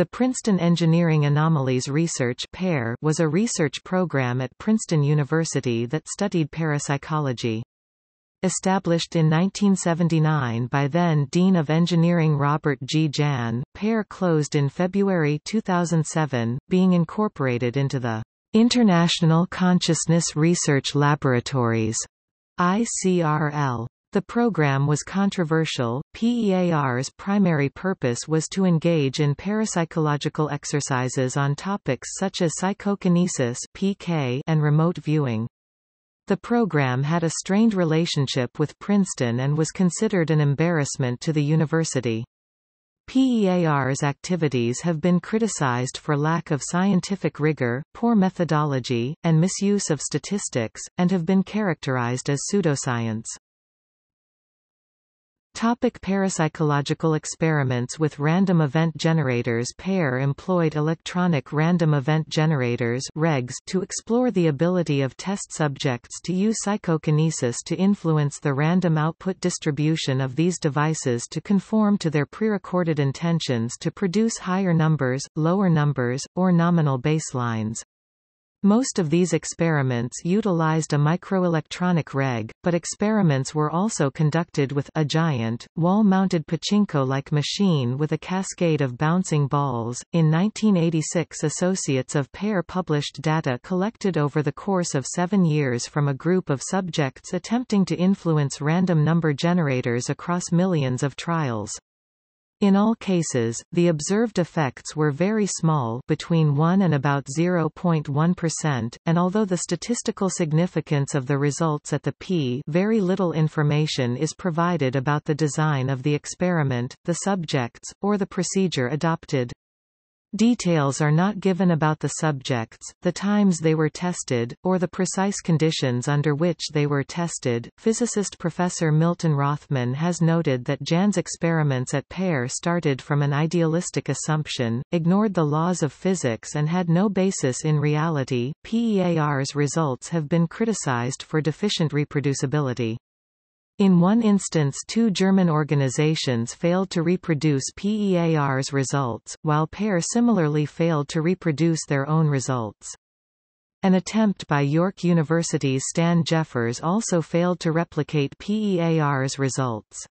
The Princeton Engineering Anomalies Research (PEAR) was a research program at Princeton University that studied parapsychology. Established in 1979 by then Dean of Engineering Robert G. Jahn, PEAR closed in February 2007, being incorporated into the International Consciousness Research Laboratories (ICRL). The program was controversial. PEAR's primary purpose was to engage in parapsychological exercises on topics such as psychokinesis (PK) and remote viewing. The program had a strained relationship with Princeton and was considered an embarrassment to the university. PEAR's activities have been criticized for lack of scientific rigor, poor methodology, and misuse of statistics, and have been characterized as pseudoscience. Topic: parapsychological experiments with random event generators. PEAR employed electronic random event generators (REGs) to explore the ability of test subjects to use psychokinesis to influence the random output distribution of these devices to conform to their prerecorded intentions to produce higher numbers, lower numbers, or nominal baselines. Most of these experiments utilized a microelectronic reg, but experiments were also conducted with a giant, wall-mounted pachinko-like machine with a cascade of bouncing balls. In 1986, associates of PEAR published data collected over the course of 7 years from a group of subjects attempting to influence random number generators across millions of trials. In all cases, the observed effects were very small, between 1 and about 0.1%, and although the statistical significance of the results at the P very little information is provided about the design of the experiment, the subjects, or the procedure adopted. Details are not given about the subjects, the times they were tested, or the precise conditions under which they were tested. Physicist Professor Milton Rothman has noted that Jahn's experiments at PEAR started from an idealistic assumption, ignored the laws of physics, and had no basis in reality. PEAR's results have been criticized for deficient reproducibility. In one instance, 2 German organizations failed to reproduce PEAR's results, while PEAR similarly failed to reproduce their own results. An attempt by York University's Stan Jeffers also failed to replicate PEAR's results.